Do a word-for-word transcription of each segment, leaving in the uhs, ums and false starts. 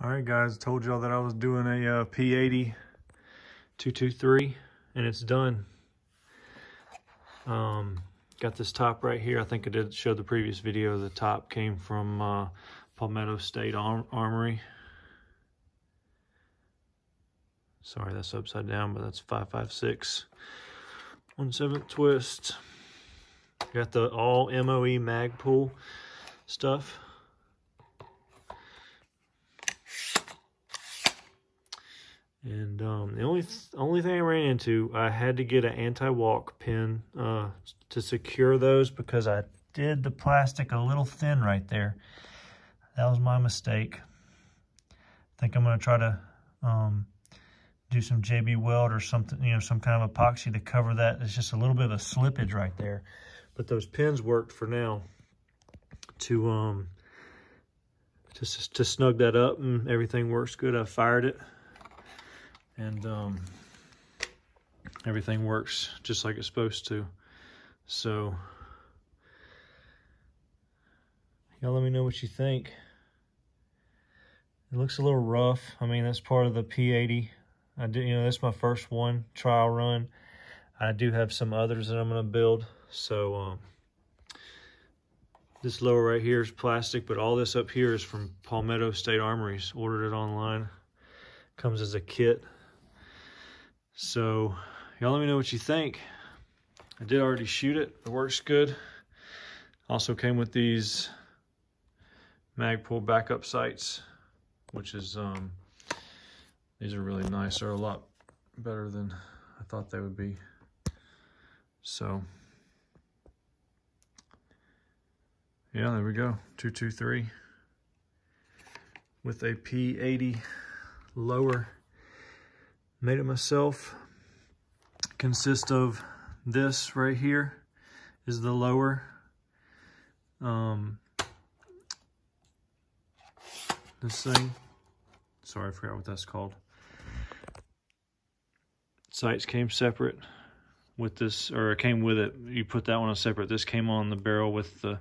All right, guys, told y'all that I was doing a uh, P eighty two twenty-three, and it's done. Um, got this top right here. I think I did show the previous video. The top came from uh, Palmetto State Arm Armory. Sorry, that's upside down, but that's five five six. one seventh twist. Got the all M O E Magpul stuff. And um, the only th only thing I ran into, I had to get an anti-walk pin uh, to secure those because I did the plastic a little thin right there. That was my mistake. I think I'm going to try to um, do some J B Weld or something, you know, some kind of epoxy to cover that. It's just a little bit of a slippage right there. But those pins worked for now to, um, to, to snug that up, and everything works good. I fired it. And um, everything works just like it's supposed to. So, y'all let me know what you think. It looks a little rough. I mean, that's part of the P eighty. I do, you know, that's my first one, trial run. I do have some others that I'm gonna build. So, um, this lower right here is plastic, but all this up here is from Palmetto State Armories. Ordered it online. Comes as a kit. So, y'all let me know what you think. I did already shoot it. It works good. Also came with these Magpul backup sights, which is, um, these are really nice. They're a lot better than I thought they would be. So, yeah, there we go. two two three with a P eighty lower. Made it myself. Consists of this right here is the lower. Um, this thing. Sorry, I forgot what that's called. Sights came separate with this, or it came with it. You put that one on separate. This came on the barrel with the,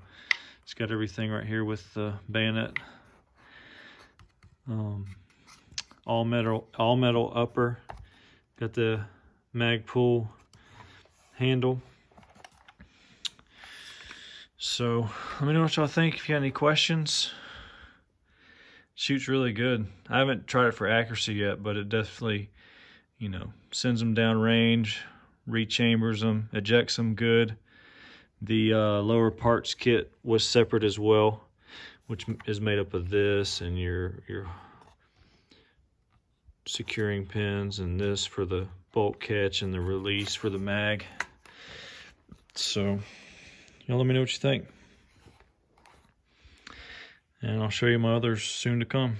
it's got everything right here with the bayonet. Um, all metal, all metal upper. Got the Magpul handle. So let me know what y'all think. If you got any questions. Shoots really good. I haven't tried it for accuracy yet, but it definitely, you know, sends them down range, rechambers them, ejects them good. The uh, lower parts kit was separate as well, which is made up of this and your your securing pins, and this for the bolt catch and the release for the mag. So, y'all let me know what you think. And I'll show you my others soon to come.